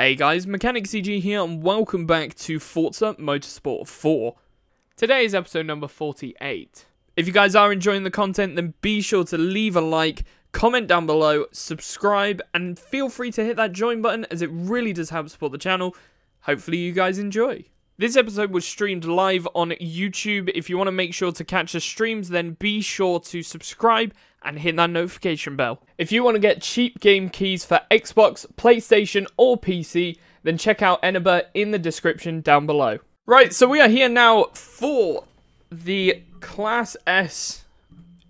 Hey guys, MechanicCG here and welcome back to Forza Motorsport 4. Today is episode number 48. If you guys are enjoying the content, then be sure to leave a like, comment down below, subscribe, and feel free to hit that join button as it really does help support the channel. Hopefully you guys enjoy. This episode was streamed live on YouTube. If you want to make sure to catch the streams, then be sure to subscribe and hit that notification bell. If you want to get cheap game keys for Xbox, PlayStation, or PC, then check out Eneba in the description down below. Right, so we are here now for the Class S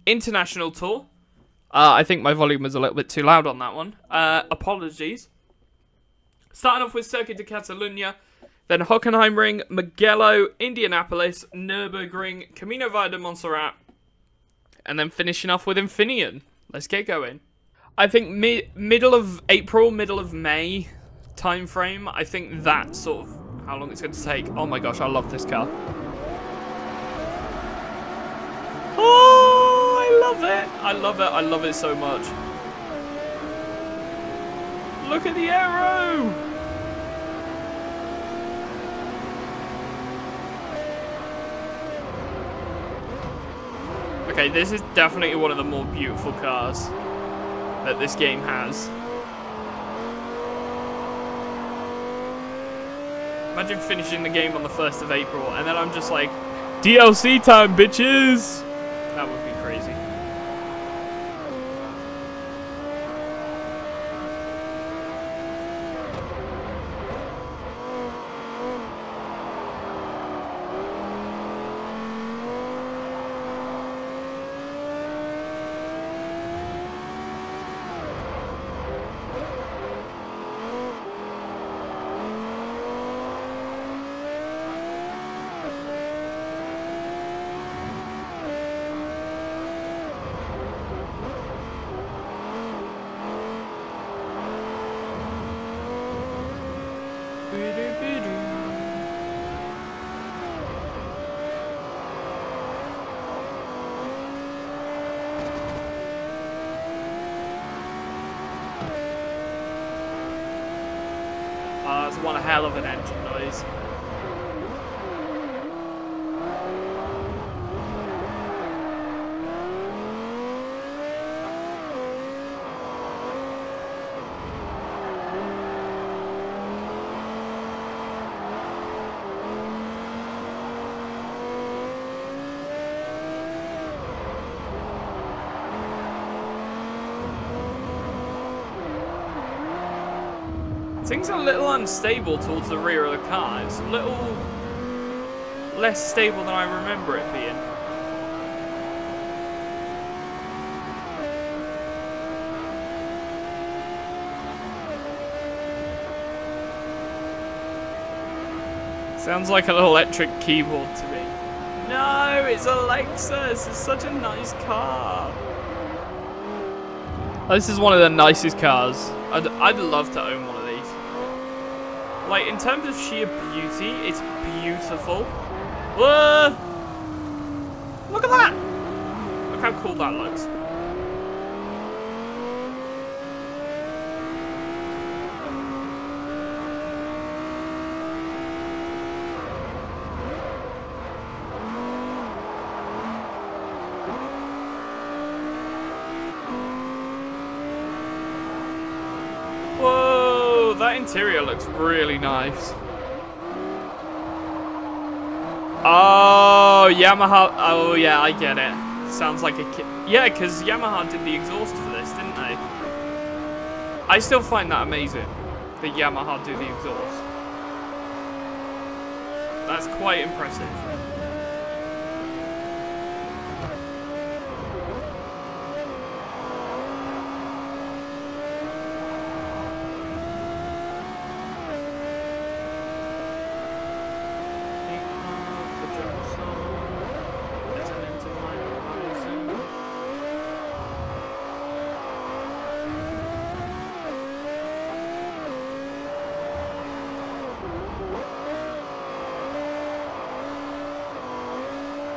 International Tour. I think my volume was a little bit too loud on that one. Apologies. Starting off with Circuit de Catalunya. Then Hockenheimring, Mugello, Indianapolis, Nürburgring, Camino Valle de Montserrat, and then finishing off with Infineon. Let's get going. I think middle of April, middle of May time frame, I think that's sort of how long it's going to take. Oh my gosh, I love this car. Oh, I love it. I love it. I love it so much. Look at the arrow. Okay, this is definitely one of the more beautiful cars that this game has. Imagine finishing the game on the 1st of April, and then I'm just like, DLC time, bitches! That would be crazy. That's one hell of an engine noise. Things are a little unstable towards the rear of the car. It's a little less stable than I remember it being. Sounds like an electric keyboard to me. No, it's a Lexus. It's such a nice car. This is one of the nicest cars. I'd love to own one. Like, in terms of sheer beauty, it's beautiful. Whoa! Look at that! Look how cool that looks. That interior looks really nice. Oh, Yamaha. Oh, yeah, I get it. Sounds like a kid. Yeah, because Yamaha did the exhaust for this, didn't they? I still find that amazing, that Yamaha do the exhaust. That's quite impressive.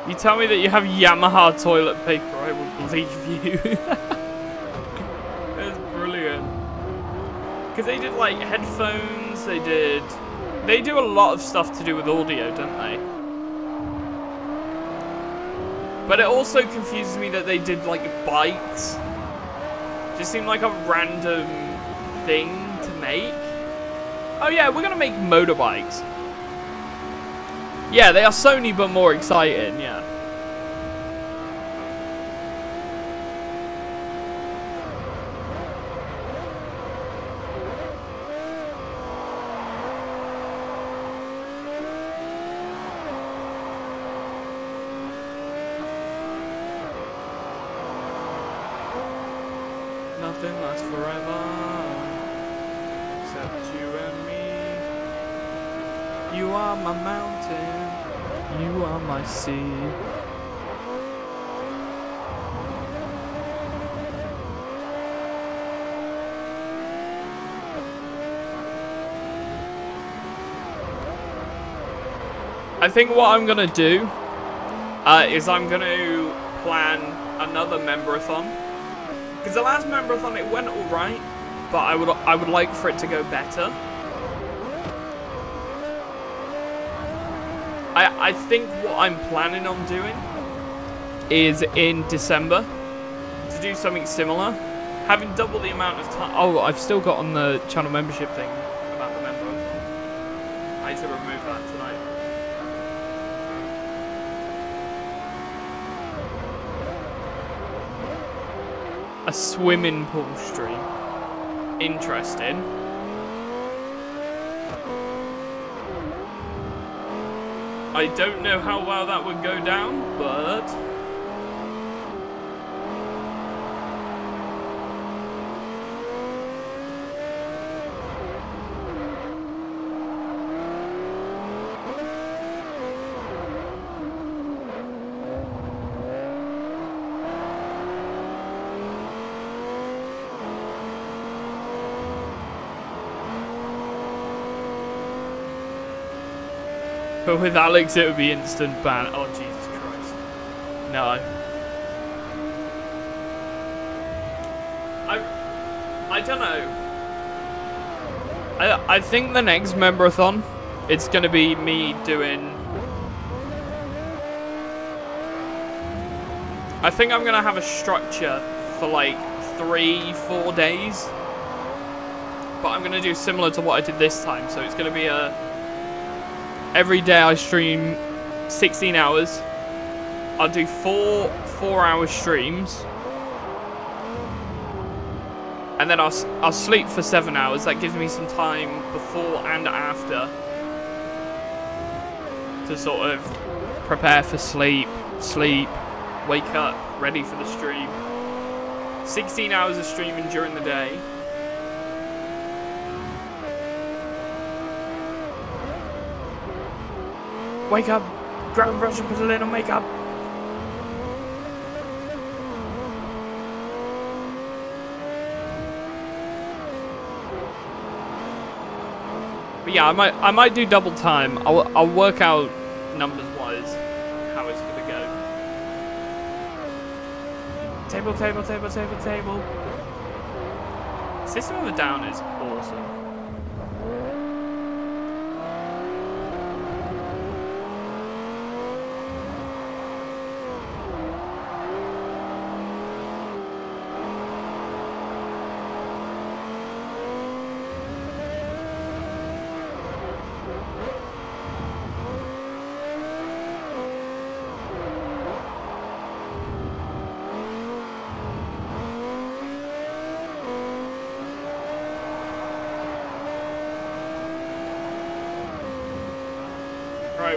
You tell me that you have Yamaha toilet paper, I would believe you. That's brilliant. Because they did like headphones ones they did. They do a lot of stuff to do with audio, don't they? But it also confuses me that they did, like, bikes. Just seemed like a random thing to make. Oh yeah, we're gonna make motorbikes. Yeah, they are Sony but more exciting, yeah. Nothing lasts forever, except you and me. You are my mountain, you are my sea. I think what I'm gonna do is I'm gonna plan another Member-a-thon. Because the last Member-a-thon, it went alright, but I would like for it to go better. I think what I'm planning on doing is in December to do something similar. Having double the amount of time. Oh, I've still got on the channel membership thing about the Member-a-thon. I need to remove that tonight. A swimming pool stream. Interesting. I don't know how well that would go down, but... But with Alex, it would be instant ban. Oh, Jesus Christ. No. I don't know. I think the next Member-a-thon, it's going to be me doing... I think I'm going to have a structure for, like, 3-4 days. But I'm going to do similar to what I did this time. So it's going to be a... Every day I stream 16 hours. I'll do four-hour streams. And then I'll sleep for 7 hours. That gives me some time before and after to sort of prepare for sleep, wake up, ready for the stream. 16 hours of streaming during the day. Wake up, grab a brush and put a little makeup. But yeah, I might do double time. I'll work out numbers wise how it's gonna go. Table. System of a Down is awesome.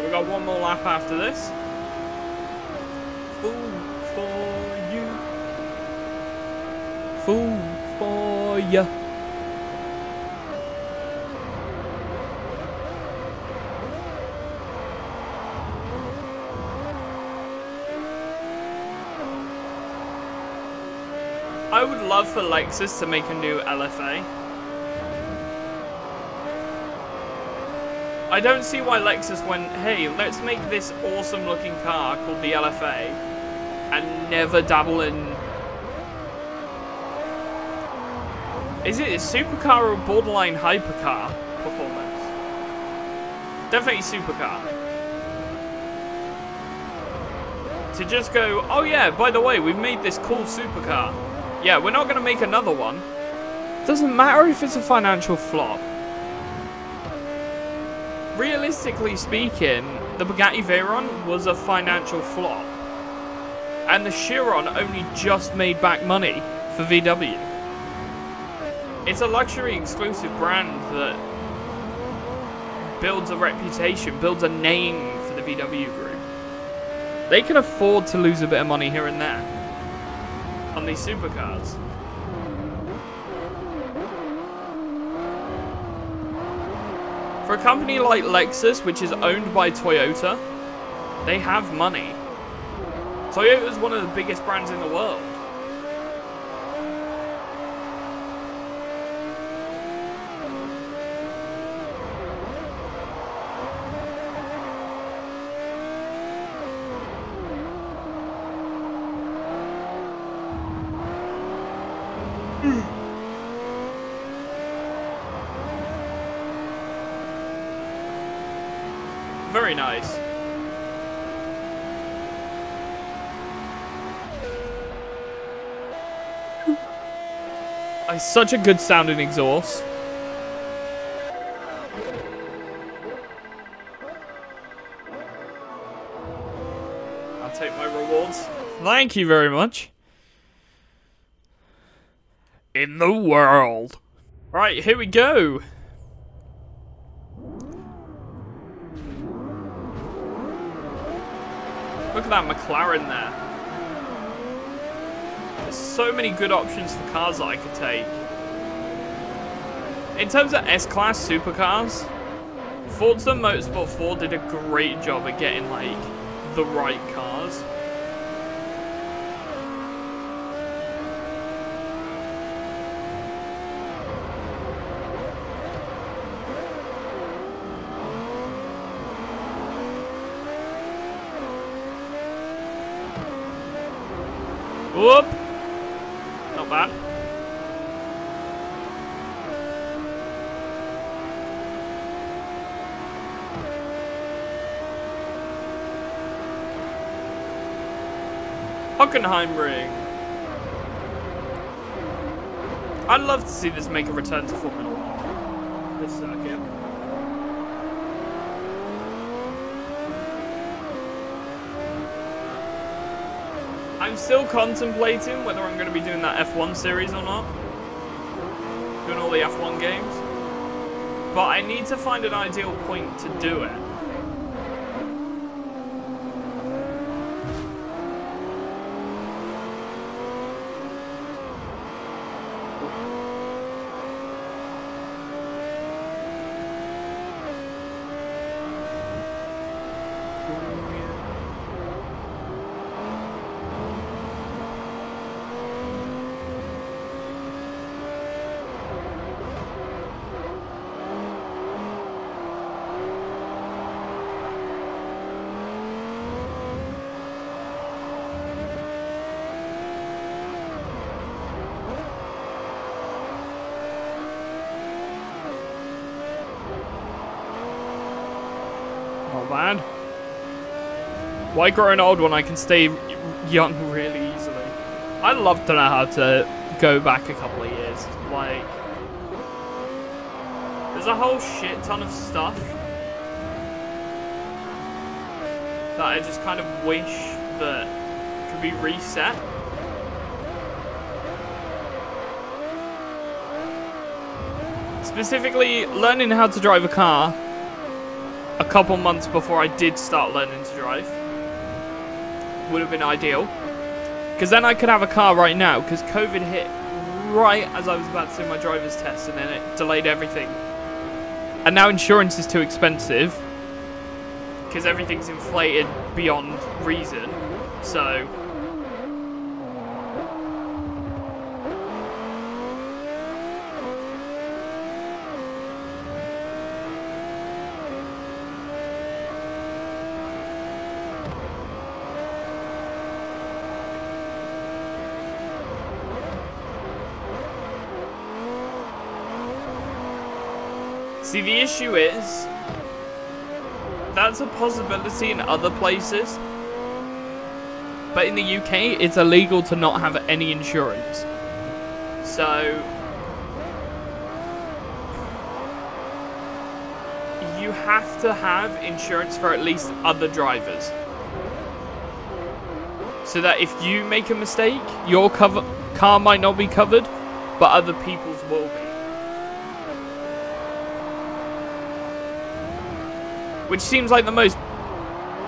We've got one more lap after this. Fool for you. I would love for Lexus to make a new LFA. I don't see why Lexus went, hey, let's make this awesome looking car called the LFA and never dabble in... Is it a supercar or a borderline hypercar performance? Definitely supercar. To just go, oh yeah, by the way, we've made this cool supercar. Yeah, we're not going to make another one. Doesn't matter if it's a financial flop. Realistically speaking, the Bugatti Veyron was a financial flop. And the Chiron only just made back money for VW. It's a luxury exclusive brand that builds a reputation, builds a name for the VW group. They can afford to lose a bit of money here and there on these supercars. For a company like Lexus, which is owned by Toyota, they have money. Toyota is one of the biggest brands in the world. Very nice. It's such a good sounding exhaust. I'll take my rewards. Thank you very much. In the world. Right, here we go. Look at that McLaren there. There's so many good options for cars that I could take. In terms of S-Class supercars, Forza Motorsport 4 did a great job at getting, like, the right cars. Whoop! Not bad. Hockenheimring. I'd love to see this make a return to Formula One. This circuit. I'm still contemplating whether I'm going to be doing that F1 series or not. Doing all the F1 games. But I need to find an ideal point to do it. Man. Why grow an old when I can stay young really easily? I'd love to know how to go back a couple of years. Like, there's a whole shit ton of stuff that I just kind of wish that could be reset. Specifically, learning how to drive a car a couple months before I did start learning to drive would have been ideal, because then I could have a car right now, because COVID hit right as I was about to do my driver's test, and then it delayed everything, and now insurance is too expensive because everything's inflated beyond reason. So see, the issue is that's a possibility in other places. But in the UK, it's illegal to not have any insurance. So you have to have insurance for at least other drivers, so that if you make a mistake, your car might not be covered, but other people's will be. Which seems like the most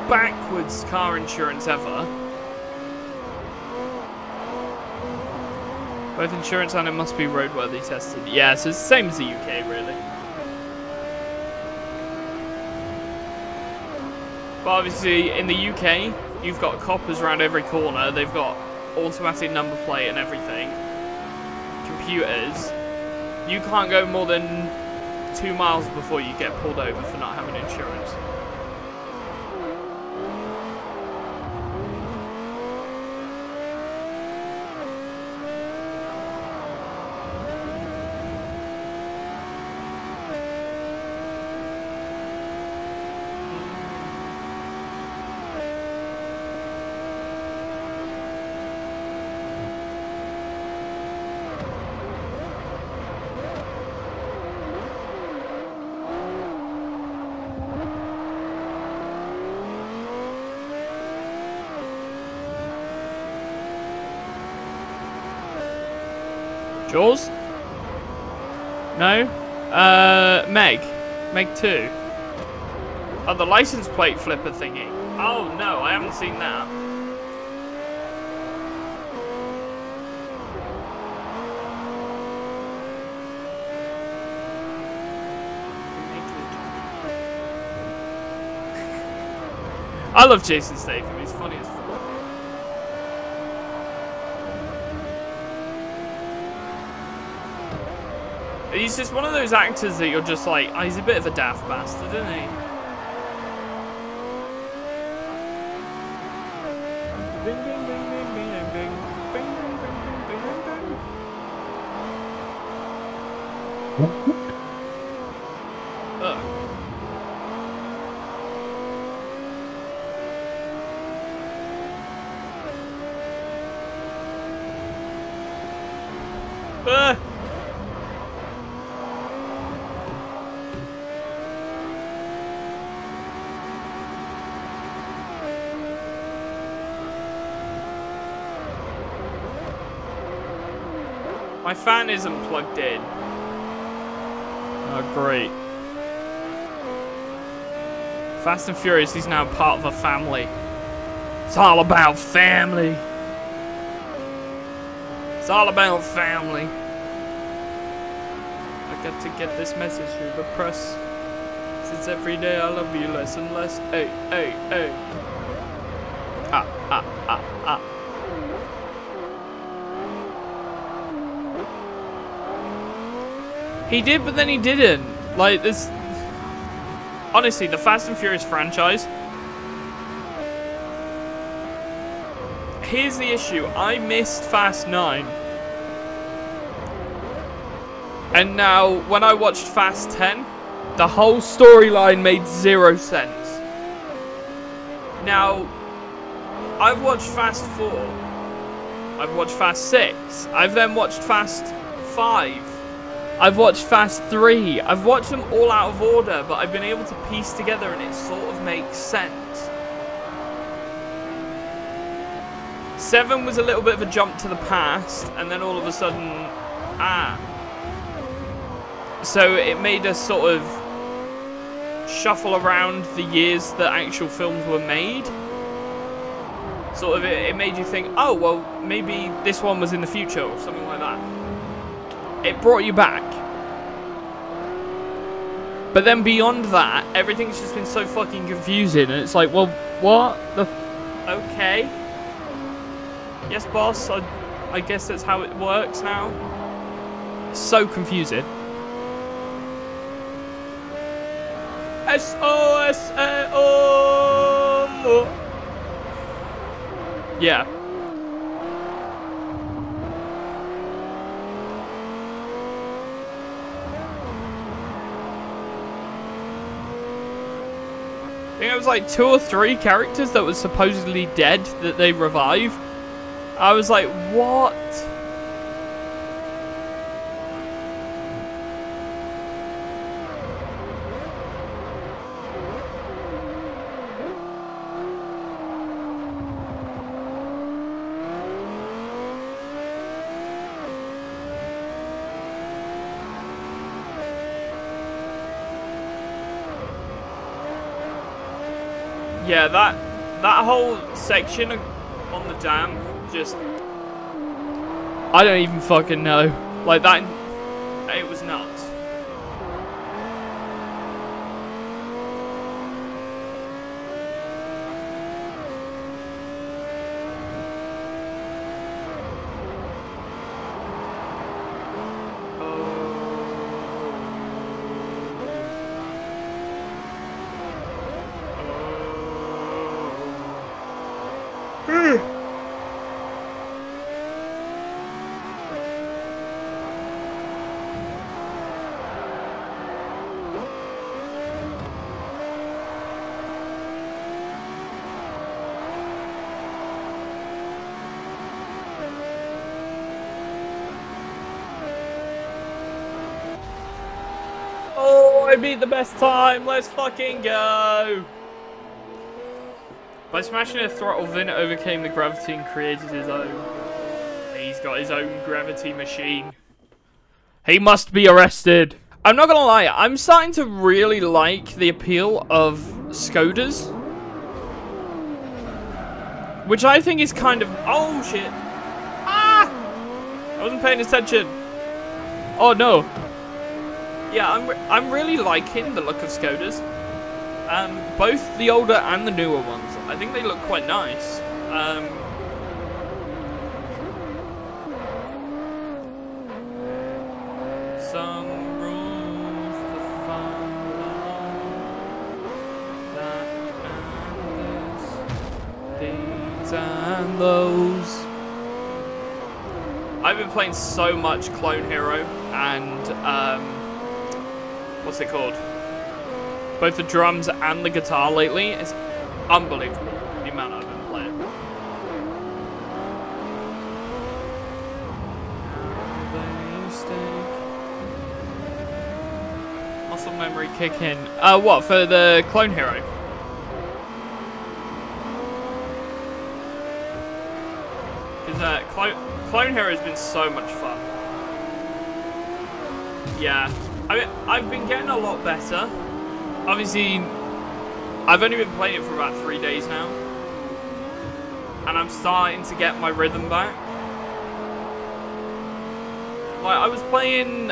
backwards car insurance ever. Both insurance and it must be roadworthy tested. Yeah, so it's the same as the UK, really. But obviously, in the UK, you've got coppers around every corner. They've got automatic number plate and everything. Computers. You can't go more than 2 miles before you get pulled over for not having insurance. Jaws? No? Meg 2. Oh, the license plate flipper thingy. Oh no, I haven't seen that. I love Jason Statham, he's funny as fuck. He's just one of those actors that you're just like, oh, he's a bit of a daft bastard, isn't he? My fan isn't plugged in. Oh, great. Fast and Furious is now part of a family. It's all about family. It's all about family. I got to get this message through the press. Since every day I love you less and less. Hey, hey, hey. Ah, ah, ah, ah. He did, but then he didn't. Like, this... Honestly, the Fast and Furious franchise... Here's the issue. I missed Fast 9. And now, when I watched Fast 10, the whole storyline made zero sense. Now, I've watched Fast 4. I've watched Fast 6. I've then watched Fast 5. I've watched Fast 3. I've watched them all out of order, but I've been able to piece together and it sort of makes sense. 7 was a little bit of a jump to the past, and then all of a sudden, So it made us sort of shuffle around the years that actual films were made. Sort of, it made you think, oh, well, maybe this one was in the future, or something like that. It brought you back. But then beyond that, everything's just been so fucking confusing, and it's like, well, what the... Okay. Yes, boss, I guess that's how it works now. It's so confusing. S-O-S-A-O-M-O. Yeah. I think it was like 2 or 3 characters that was supposedly dead that they revived. I was like, what? Yeah, that whole section on the dam, just... I don't even fucking know. Like, that... It was nuts. The best time, let's fucking go. By smashing a throttle, Vin overcame the gravity and created his own. He's got his own gravity machine. He must be arrested. I'm not gonna lie, I'm starting to really like the appeal of Skodas, which I think is kind of... oh shit, ah, I wasn't paying attention. Oh no. Yeah, I'm really liking the look of Skodas, both the older and the newer ones. I think they look quite nice. Some rules for fun, that and these and those. I've been playing so much Clone Hero and what's it called? Both the drums and the guitar lately. It's unbelievable the amount I've been playing. Muscle memory kick in. What, for the Clone Hero? Because Clone Hero has been so much fun. Yeah. I mean, I've been getting a lot better. Obviously, I've only been playing it for about 3 days now, and I'm starting to get my rhythm back. Like, I was playing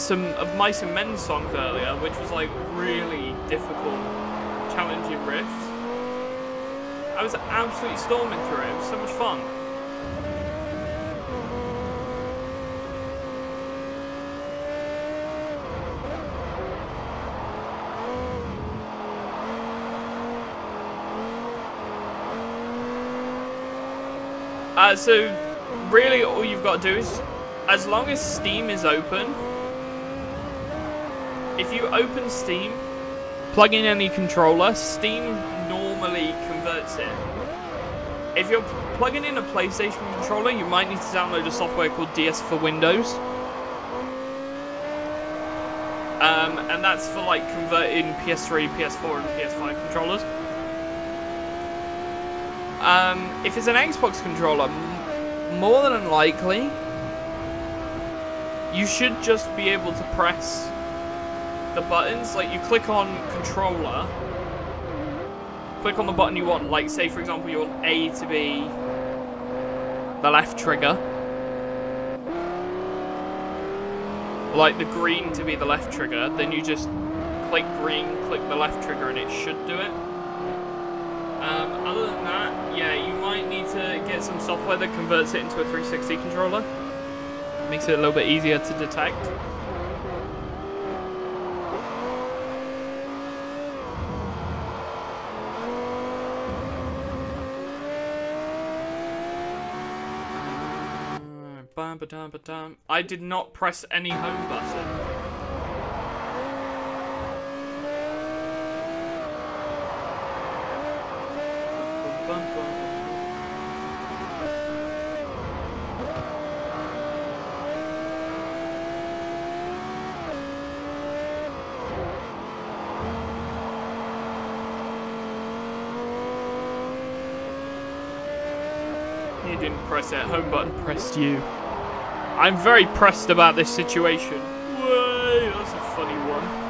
some of Mice and Men's songs earlier, which was like really difficult, challenging riffs. I was absolutely storming through it. It was so much fun. So really all you've got to do is, as long as Steam is open, if you open Steam, plug in any controller, Steam normally converts it. If you're plugging in a PlayStation controller, you might need to download a software called DS for Windows. And that's for like converting PS3, PS4 and PS5 controllers. If it's an Xbox controller, more than likely, you should just be able to press the buttons. Like, you click on controller, click on the button you want. Like, say, for example, you want A to be the left trigger. Like, the green to be the left trigger. Then you just click green, click the left trigger, and it should do it. Other than that, yeah, you might need to get some software that converts it into a 360 controller. Makes it a little bit easier to detect. I did not press any home button. you didn't press that home button, pressed you. I'm very pressed about this situation. Whoa, that's a funny one.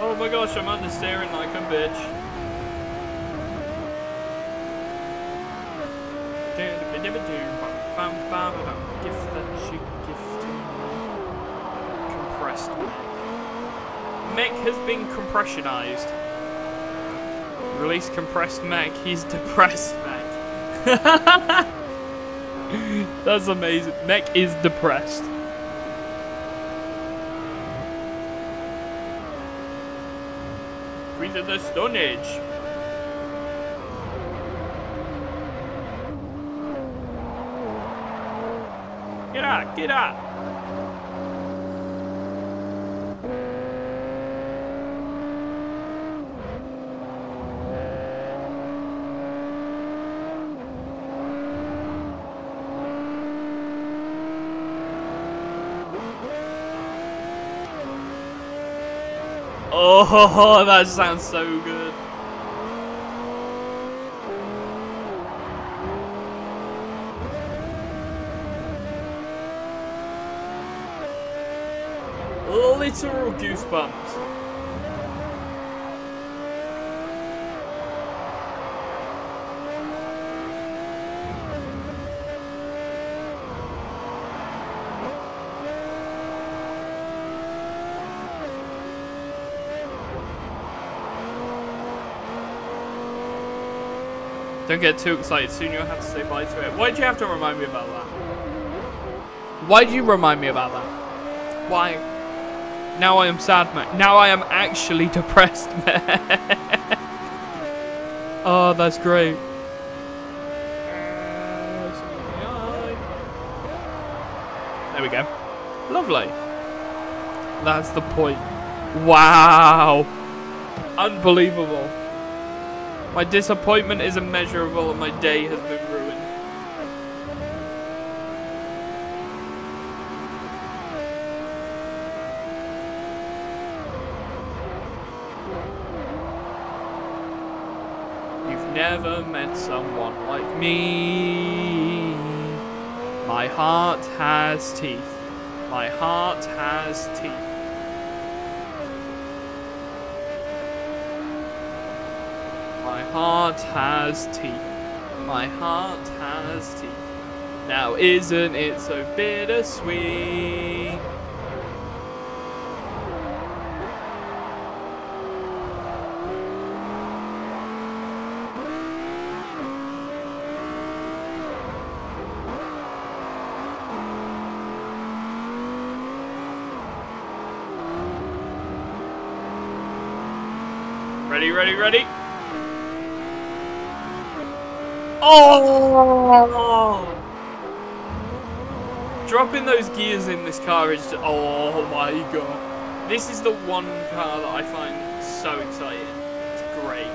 Oh my gosh, I'm under steering like a bitch. Gift that she gifted. Compressed Meg. Meg has been compressionized. Release compressed Meg. He's depressed Meg. That's amazing. Meg is depressed. Breathe at the Stone Age. Get up! Oh, that sounds so good. Literal goosebumps. Don't get too excited, soon you'll have to say bye to it. Why'd you have to remind me about that? Why'd you remind me about that? Why? Now I am sad, Meg. Now I am actually depressed, Meg. Oh, that's great. There we go. Lovely. That's the point. Wow. Unbelievable. My disappointment is immeasurable and my day has been ruined. Never met someone like me. My heart has teeth. My heart has teeth. My heart has teeth. My heart has teeth. Now isn't it so bittersweet? Ready? Oh! Dropping those gears in this car is just, oh my god. This is the one car that I find so exciting. It's great.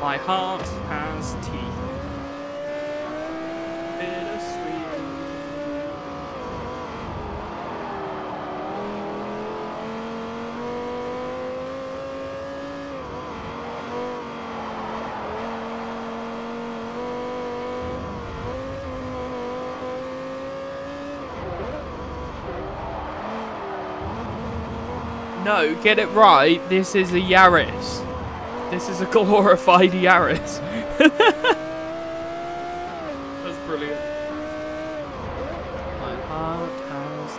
My heart has teeth. No, get it right, this is a Yaris. This is a glorified Yaris. That's brilliant. My heart has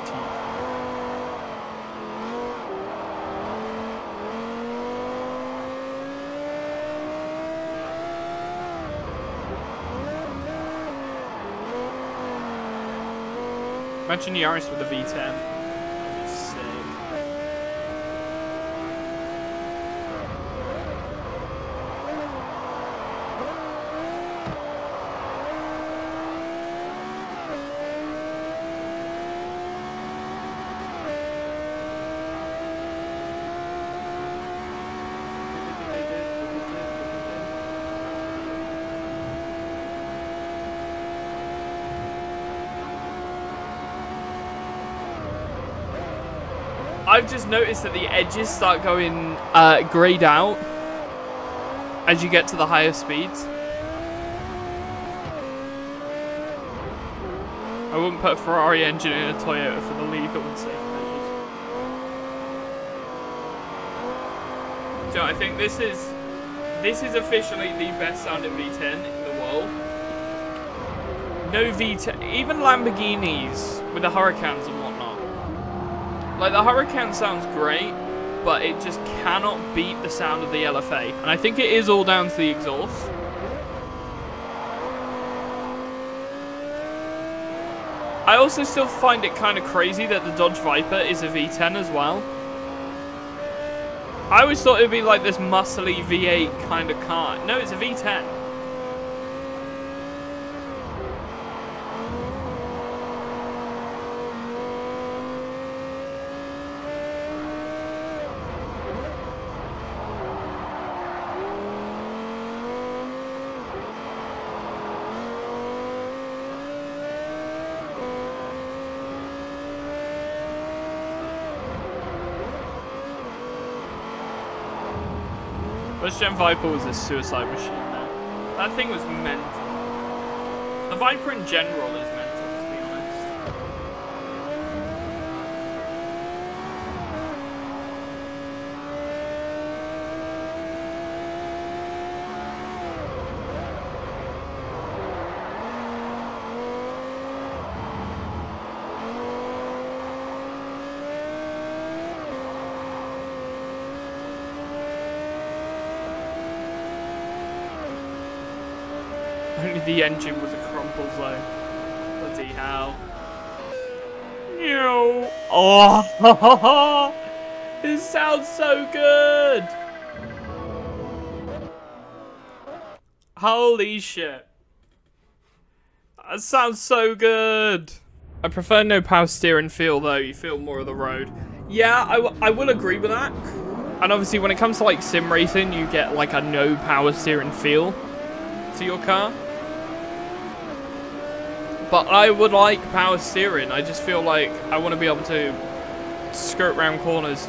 teeth. Imagine Yaris with a V10. I've just noticed that the edges start going grayed out as you get to the higher speeds. I wouldn't put a Ferrari engine in a Toyota for the league, I wouldn't say. So I think this is officially the best sounding V10 in the world. No V10, even Lamborghinis with the Huracans and whatnot. Like the Huracan sounds great, but it just cannot beat the sound of the LFA. And I think it is all down to the exhaust. I also still find it kind of crazy that the Dodge Viper is a V10 as well. I always thought it would be like this muscly V8 kind of car. No, it's a V10. First Gen Viper was a suicide machine now. That thing was mental. The Viper in general is mental, to be honest. The engine was a crumple zone. Bloody hell. Ew. Oh, this sounds so good. Holy shit. That sounds so good. I prefer no power steering feel though. You feel more of the road. Yeah, I will agree with that. And obviously when it comes to like sim racing, you get like a no power steering feel to your car. But I would like power steering. I just feel like I want to be able to skirt round corners.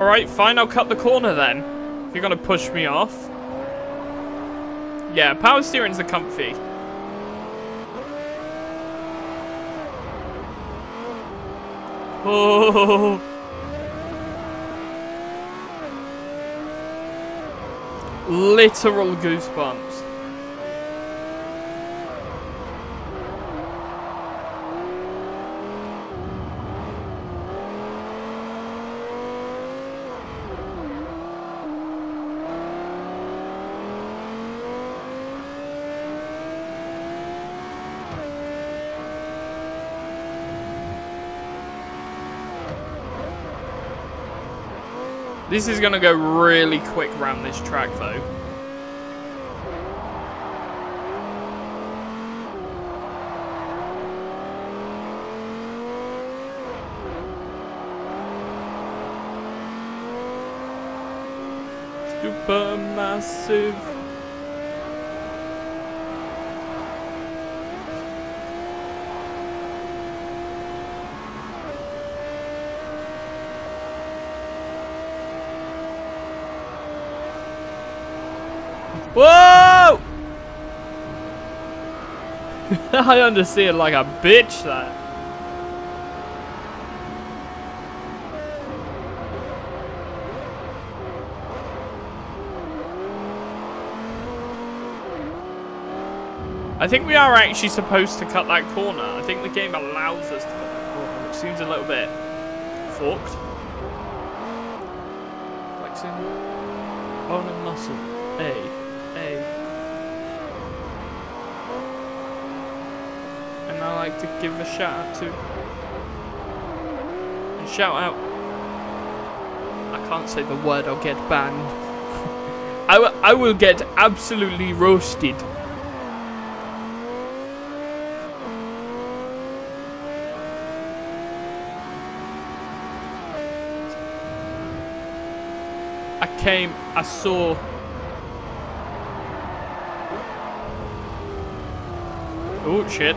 Alright, fine, I'll cut the corner then. If you're going to push me off. Yeah, power steering's the comfy. Oh. Literal goosebumps. This is going to go really quick around this track, though. Super massive. Whoa! I understeered like a bitch that. I think we are actually supposed to cut that corner. I think the game allows us to cut that corner, which seems a little bit forked. Flexing. Bone and muscle. Hey. And I like to give a shout out to. And shout out. I can't say the word, I'll get banned. I will get absolutely roasted. I came, I saw. Oh, shit.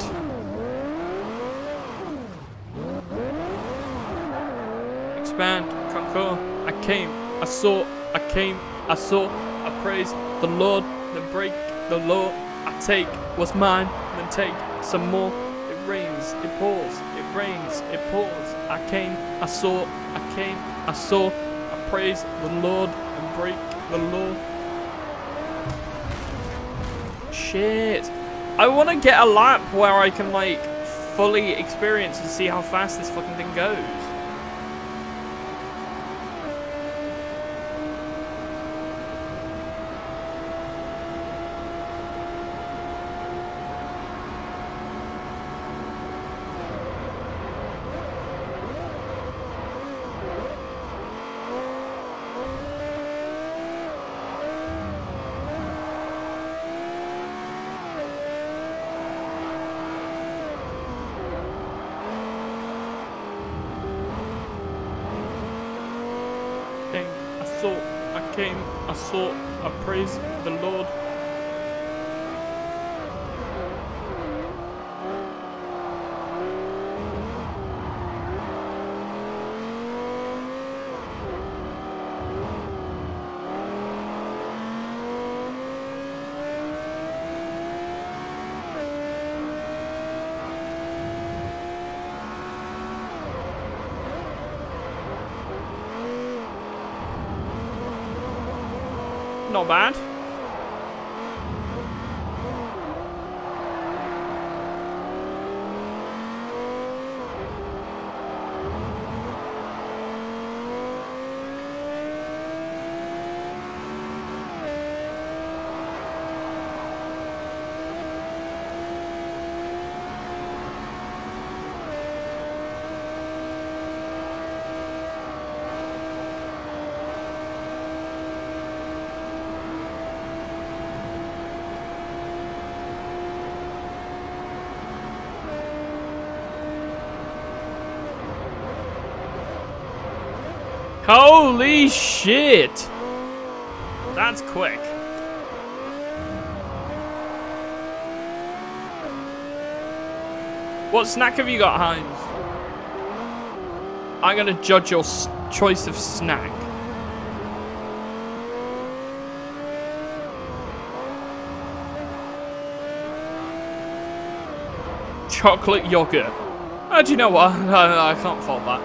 Expand, conquer. I came, I saw, I came, I saw. I praise the Lord, then break the law. I take what's mine, then take some more. It rains, it pours, it rains, it pours. I came, I saw, I came, I saw. I praise the Lord, and break the law. Shit. I want to get a lap where I can, like, fully experience and see how fast this fucking thing goes. I came, I saw, I praise the Lord. Not bad. Holy shit! That's quick. What snack have you got, Heinz? I'm gonna judge your choice of snack. Chocolate yogurt. Oh, do you know what? I can't fault that.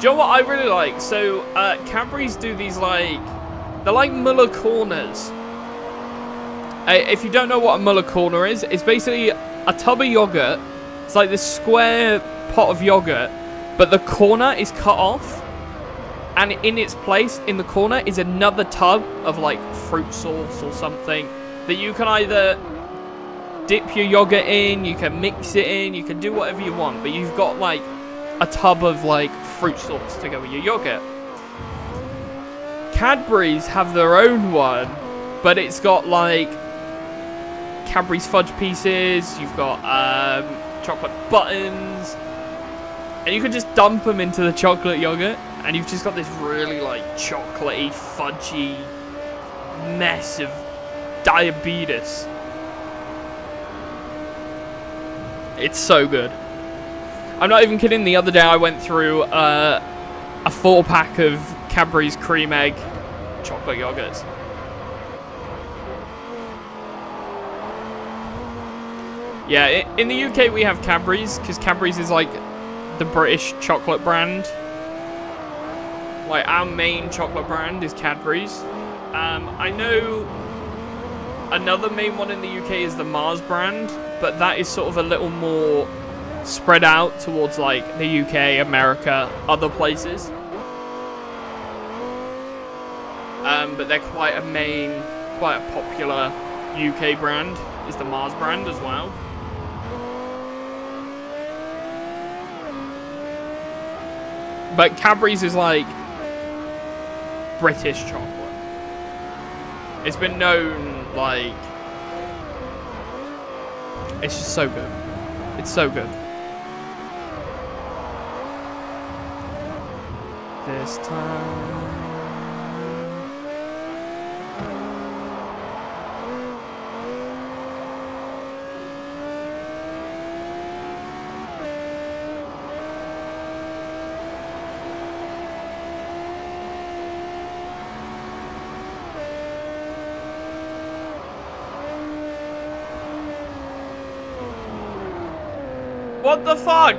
Do you know what I really like? So, Cadbury's do these, like, they're like Muller Corners. If you don't know what a Muller Corner is, it's basically a tub of yogurt. It's like this square pot of yogurt, but the corner is cut off. And in its place, in the corner, is another tub of, like, fruit sauce or something that you can either dip your yogurt in, you can mix it in, you can do whatever you want, but you've got, like, a tub of, like, fruit sauce to go with your yogurt. Cadbury's have their own one, but it's got, like, Cadbury's fudge pieces, you've got chocolate buttons, and you can just dump them into the chocolate yogurt, and you've just got this really, like, chocolatey, fudgy mess of diabetes. It's so good. I'm not even kidding, the other day I went through a 4-pack of Cadbury's cream egg chocolate yogurts. Yeah, in the UK we have Cadbury's, because Cadbury's is like the British chocolate brand. Like, our main chocolate brand is Cadbury's. I know another main one in the UK is the Mars brand, but that is sort of a little more spread out towards, like, the UK, America, other places. But they're quite a main, quite a popular UK brand, is the Mars brand as well. But Cadbury's is, like, British chocolate. It's been known, like, it's just so good. It's so good. This time What the fuck?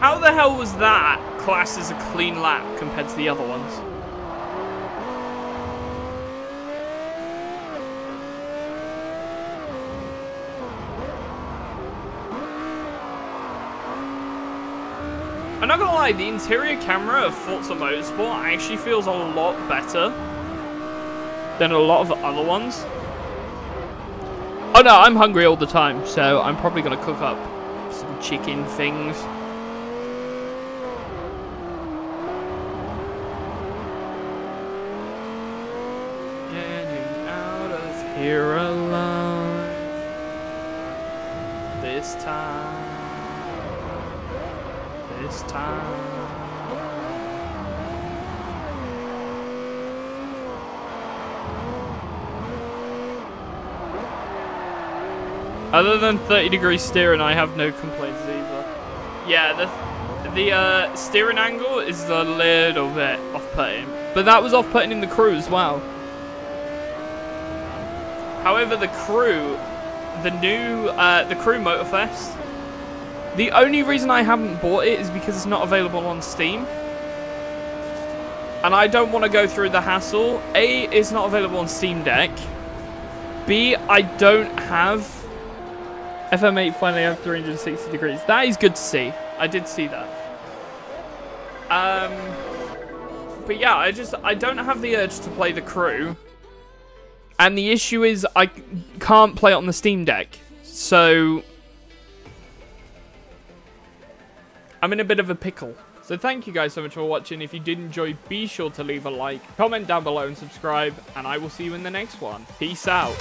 How the hell was that class as a clean lap compared to the other ones? I'm not gonna lie, the interior camera of Forza Motorsport actually feels a lot better than a lot of other ones. Oh no, I'm hungry all the time, so I'm probably gonna cook up some chicken things. Here alive this time, this time. Other than 30 degree steering, I have no complaints either. Yeah, the steering angle is a little bit off-putting, but that was off-putting in the crew as well. However, the crew, the new, the crew Motorfest, the only reason I haven't bought it is because it's not available on Steam. And I don't want to go through the hassle. A, it's not available on Steam Deck. B, I don't have FM8 finally have 360 degrees. That is good to see. I did see that. But yeah, I don't have the urge to play the crew. And the issue is, I can't play it on the Steam Deck, so I'm in a bit of a pickle. So thank you guys so much for watching. If you did enjoy, be sure to leave a like, comment down below and subscribe, and I will see you in the next one. Peace out.